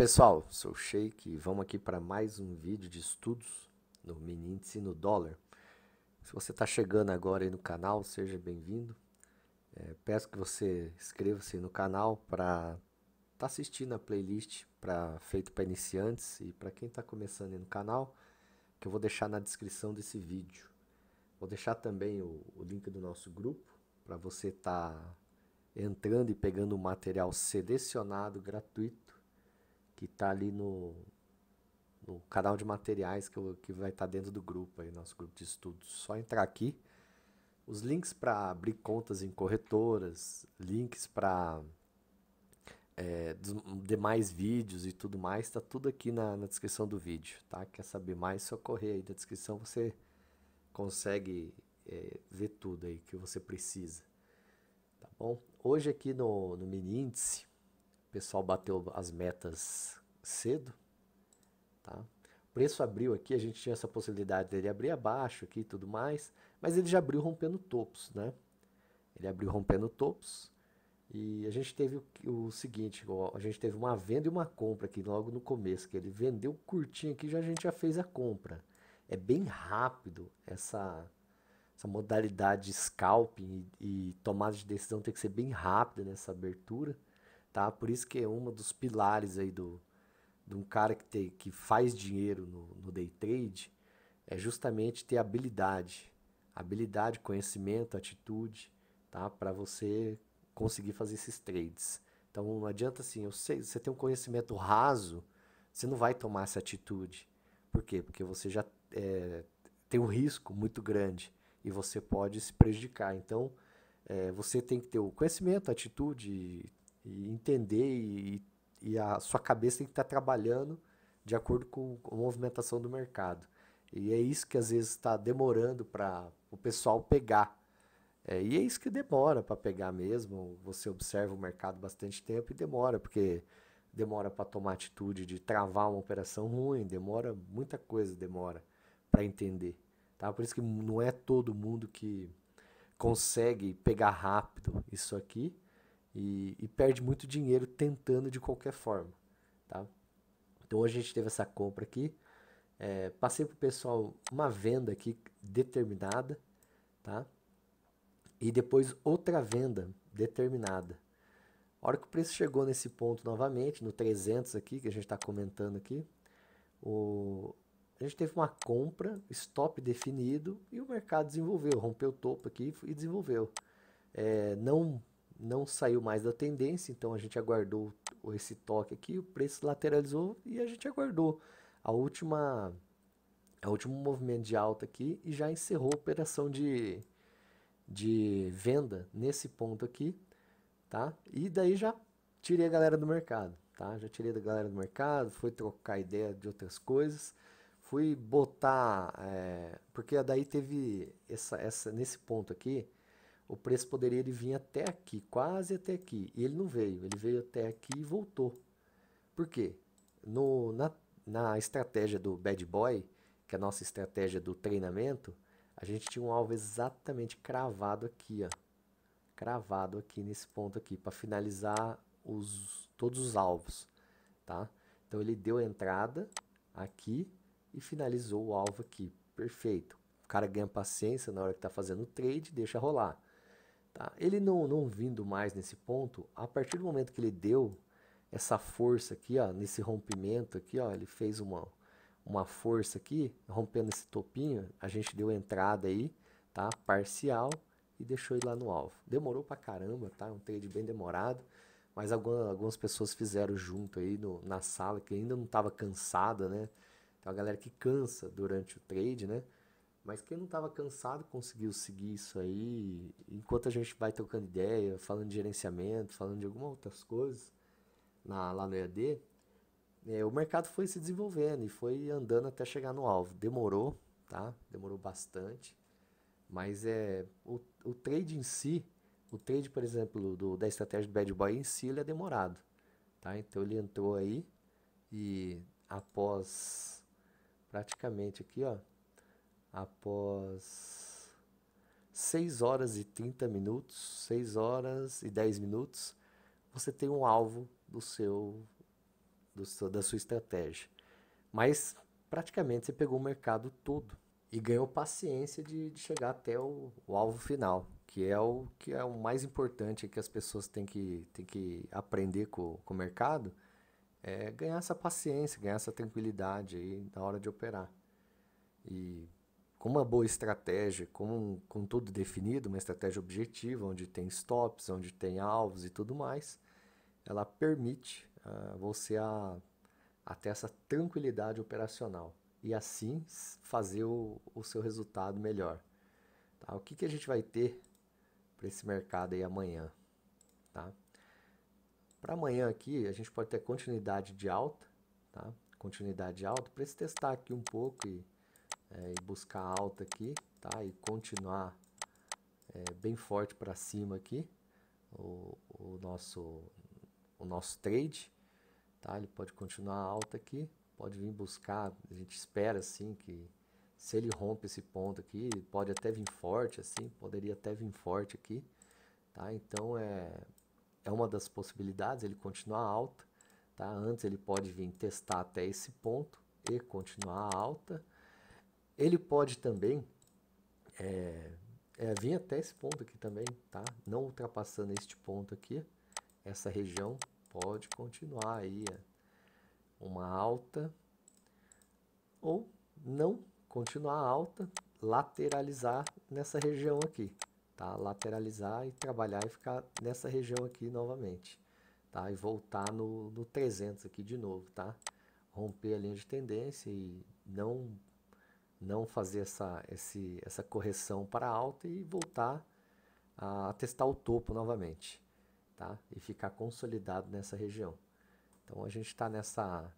Pessoal, sou o Sheik e vamos aqui para mais um vídeo de estudos no mini índice e no dólar. Se você está chegando agora aí no canal, seja bem-vindo. Peço que você inscreva-se no canal para estar assistindo a playlist feito para iniciantes e para quem está começando aí no canal, que eu vou deixar na descrição desse vídeo. Vou deixar também o link do nosso grupo para você estar entrando e pegando o material selecionado gratuito que está ali no canal de materiais que vai estar dentro do grupo, aí, nosso grupo de estudos. Só entrar aqui, os links para abrir contas em corretoras, links para demais vídeos e tudo mais, está tudo aqui na descrição do vídeo. Tá? Quer saber mais, só correr aí da descrição, você consegue ver tudo aí que você precisa. Tá bom? Hoje aqui no mini índice, o pessoal bateu as metas cedo, tá? O preço abriu aqui, a gente tinha essa possibilidade dele abrir abaixo aqui e tudo mais, mas ele já abriu rompendo topos, né? Ele abriu rompendo topos e a gente teve o seguinte, a gente teve uma venda e uma compra aqui logo no começo, que ele vendeu curtinho aqui, já a gente já fez a compra. É bem rápido essa modalidade de scalping e tomada de decisão tem que ser bem rápida nessa abertura. Tá? Por isso que é um dos pilares aí de um cara que faz dinheiro no day trade, é justamente ter habilidade, conhecimento, atitude, tá? Para você conseguir fazer esses trades. Então não adianta assim, eu sei, você tem um conhecimento raso, você não vai tomar essa atitude. Por quê? Porque você já tem um risco muito grande e você pode se prejudicar. Então você tem que ter o conhecimento, atitude e entender e a sua cabeça tem que estar trabalhando de acordo com a movimentação do mercado. E é isso que às vezes está demorando para o pessoal pegar. E é isso que demora para pegar mesmo. Você observa o mercado bastante tempo e demora, porque demora para tomar atitude de travar uma operação ruim, demora muita coisa, demora para entender. Tá? Por isso que não é todo mundo que consegue pegar rápido isso aqui. E perde muito dinheiro tentando de qualquer forma, tá? Então hoje a gente teve essa compra aqui, passei para o pessoal uma venda aqui determinada, tá? E depois outra venda determinada. A hora que o preço chegou nesse ponto novamente, no 300 aqui, que a gente está comentando aqui, a gente teve uma compra, stop definido, e o mercado desenvolveu, rompeu o topo aqui e desenvolveu. Não saiu mais da tendência, então a gente aguardou esse toque aqui, o preço lateralizou e a gente aguardou o último movimento de alta aqui e já encerrou a operação de venda nesse ponto aqui, tá? E daí já tirei a galera do mercado, tá? Já tirei da galera do mercado, fui trocar ideia de outras coisas, fui botar, porque daí teve nesse ponto aqui, o preço poderia vir até aqui, quase até aqui, e ele não veio, ele veio até aqui e voltou. Por quê? Na estratégia do Bad Boy, que é a nossa estratégia do treinamento, a gente tinha um alvo exatamente cravado aqui, ó, cravado aqui nesse ponto aqui, para finalizar todos os alvos, tá? Então ele deu a entrada aqui e finalizou o alvo aqui, perfeito. O cara ganha paciência na hora que está fazendo o trade, deixa rolar. Tá? Ele não vindo mais nesse ponto, a partir do momento que ele deu essa força aqui, ó, nesse rompimento aqui, ó, ele fez uma força aqui, rompendo esse topinho, a gente deu entrada aí, tá? Parcial, e deixou ele lá no alvo. Demorou pra caramba, tá? Um trade bem demorado, mas algumas pessoas fizeram junto aí na sala, que ainda não estava cansada, né? Então a galera que cansa durante o trade, né? Mas quem não estava cansado conseguiu seguir isso aí, enquanto a gente vai trocando ideia, falando de gerenciamento, falando de algumas outras coisas lá no EAD, o mercado foi se desenvolvendo e foi andando até chegar no alvo. Demorou, tá? Demorou bastante, mas o trade em si, o trade, por exemplo, da estratégia do Bad Boy em si, ele é demorado, tá? Então ele entrou aí e após praticamente aqui, ó, após 6 horas e 30 minutos, 6 horas e 10 minutos, você tem um alvo da sua estratégia. Mas praticamente você pegou o mercado todo e ganhou paciência de chegar até o alvo final, que é o mais importante que as pessoas têm que aprender com o mercado, é ganhar essa paciência, ganhar essa tranquilidade aí na hora de operar. E com uma boa estratégia, com tudo definido, uma estratégia objetiva, onde tem stops, onde tem alvos e tudo mais, ela permite você até essa tranquilidade operacional e assim fazer o seu resultado melhor. Tá? O que a gente vai ter para esse mercado aí amanhã? Tá? Para amanhã aqui a gente pode ter continuidade de alta, tá? Continuidade de alta, para se testar aqui um pouco e buscar alta aqui, tá? E continuar bem forte para cima aqui o nosso trade, tá? Ele pode continuar alta aqui, pode vir buscar, a gente espera assim que se ele rompe esse ponto aqui, pode até vir forte assim, poderia até vir forte aqui, tá? Então é uma das possibilidades, ele continuar alta, tá? Antes ele pode vir testar até esse ponto e continuar alta, ele pode também vir até esse ponto aqui também, tá? Não ultrapassando este ponto aqui, essa região pode continuar aí uma alta, ou não continuar alta, lateralizar nessa região aqui, tá? Lateralizar e trabalhar e ficar nessa região aqui novamente, tá? E voltar no 300 aqui de novo, tá? Romper a linha de tendência e não fazer essa correção para alta e voltar a testar o topo novamente, tá? E ficar consolidado nessa região. Então a gente está nessa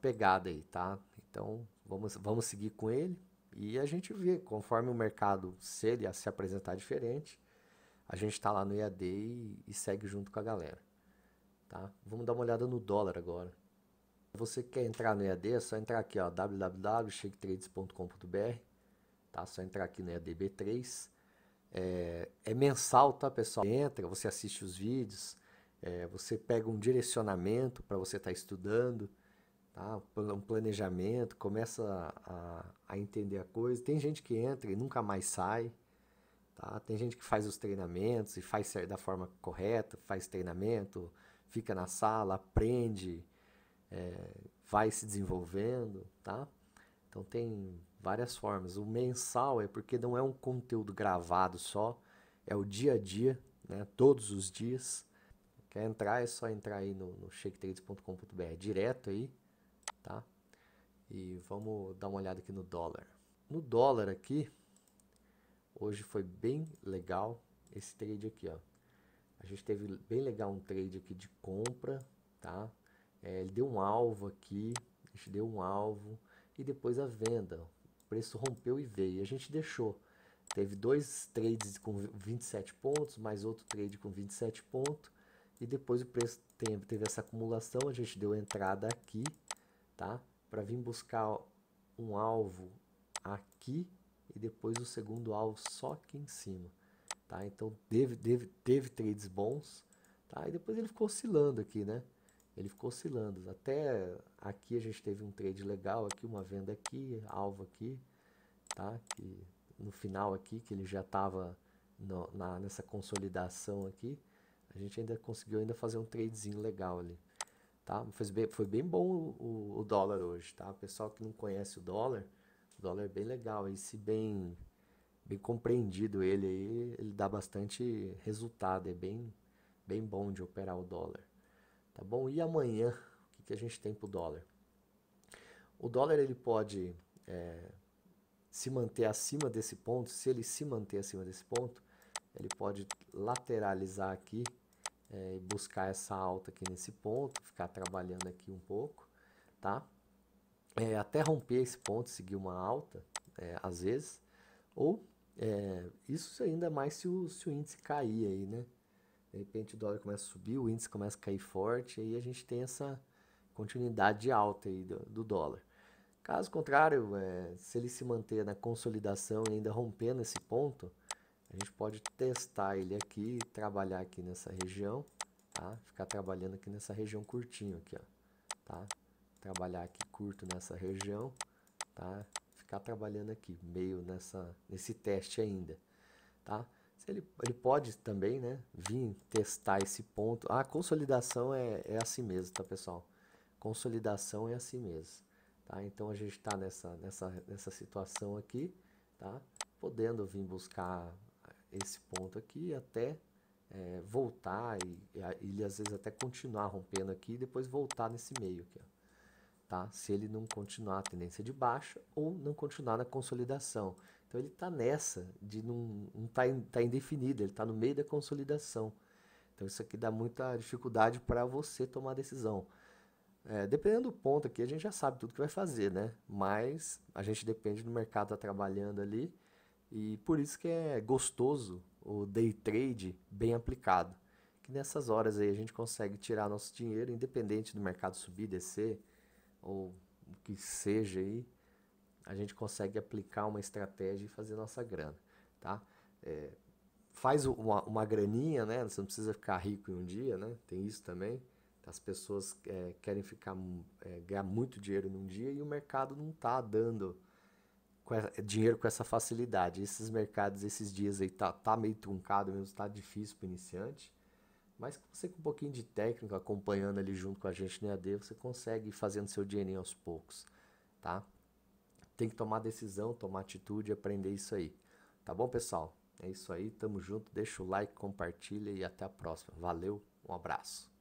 pegada aí, tá? Então vamos seguir com ele e a gente vê, conforme o mercado, se ele se apresentar diferente, a gente está lá no EAD e segue junto com a galera, tá? Vamos dar uma olhada no dólar agora. Se você quer entrar no EAD, é só entrar aqui, ó, www.sheiktrades.com.br, tá? Só entrar aqui no EAD B3. É mensal, tá, pessoal? Entra, você assiste os vídeos, você pega um direcionamento para você estar estudando, tá? Um planejamento, começa a entender a coisa. Tem gente que entra e nunca mais sai, tá? Tem gente que faz os treinamentos e faz da forma correta, faz treinamento, fica na sala, aprende, vai se desenvolvendo, tá? Então tem várias formas. O mensal é porque não é um conteúdo gravado só, é o dia a dia, né? Todos os dias. Quer entrar, é só entrar aí no sheiktrades.com.br direto aí, tá? E vamos dar uma olhada aqui no dólar. No dólar aqui, hoje foi bem legal esse trade aqui, ó. A gente teve bem legal um trade aqui de compra, tá? Ele deu um alvo aqui, a gente deu um alvo e depois a venda. O preço rompeu e veio, a gente deixou. Teve dois trades com 27 pontos, mais outro trade com 27 pontos. E depois o preço teve essa acumulação, a gente deu entrada aqui, tá? Para vir buscar um alvo aqui e depois o segundo alvo só aqui em cima, tá? Então teve trades bons, tá? E depois ele ficou oscilando aqui, né? Ele ficou oscilando, até aqui a gente teve um trade legal aqui, uma venda aqui, alvo aqui, tá? Que no final aqui, que ele já estava nessa consolidação aqui, a gente ainda conseguiu fazer um tradezinho legal ali, tá? Foi bem bom o dólar hoje, tá? Pessoal que não conhece o dólar é bem legal, e se bem compreendido ele aí, ele dá bastante resultado, é bem bom de operar o dólar, tá bom? E amanhã, o que a gente tem pro dólar? O dólar ele pode se manter acima desse ponto. Se ele se manter acima desse ponto, ele pode lateralizar aqui, e buscar essa alta aqui nesse ponto, ficar trabalhando aqui um pouco, tá? Até romper esse ponto, seguir uma alta, às vezes, ou isso ainda mais se o índice cair aí, né? De repente o dólar começa a subir, o índice começa a cair forte, aí a gente tem essa continuidade de alta aí do dólar. Caso contrário, se ele se manter na consolidação e ainda rompendo esse ponto, a gente pode testar ele aqui, trabalhar aqui nessa região, tá? Ficar trabalhando aqui nessa região curtinho aqui, ó, tá? Trabalhar aqui curto nessa região, tá? Ficar trabalhando aqui meio nesse teste ainda, tá? Ele pode também, né, vir testar esse ponto. A consolidação é assim mesmo, tá, pessoal? Consolidação é assim mesmo, tá? Então a gente está nessa situação aqui, tá? Podendo vir buscar esse ponto aqui até voltar e às vezes até continuar rompendo aqui e depois voltar nesse meio aqui, ó, tá? Se ele não continuar a tendência de baixa ou não continuar na consolidação. Então ele está nessa, de não tá indefinido, ele está no meio da consolidação. Então isso aqui dá muita dificuldade para você tomar a decisão. Dependendo do ponto aqui, a gente já sabe tudo que vai fazer, né? Mas a gente depende do mercado tá trabalhando ali, e por isso que é gostoso o day trade bem aplicado. Que nessas horas aí a gente consegue tirar nosso dinheiro, independente do mercado subir, descer, ou o que seja aí, a gente consegue aplicar uma estratégia e fazer nossa grana, tá? Faz uma graninha, né? Você não precisa ficar rico em um dia, né? Tem isso também. As pessoas querem ganhar muito dinheiro num dia e o mercado não está dando dinheiro com essa facilidade. Esses mercados, esses dias aí, tá meio truncado mesmo, está difícil para o iniciante. Mas você com um pouquinho de técnica, acompanhando ali junto com a gente no EAD, você consegue ir fazendo seu dinheirinho aos poucos, tá? Tem que tomar decisão, tomar atitude, aprender isso aí. Tá bom, pessoal? É isso aí, tamo junto, deixa o like, compartilha e até a próxima. Valeu, um abraço.